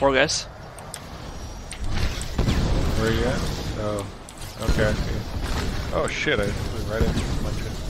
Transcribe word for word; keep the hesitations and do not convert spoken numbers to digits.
four guys. Where are you at? Oh, okay, I see. Oh shit, I was right into my chest.